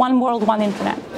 one world, one internet.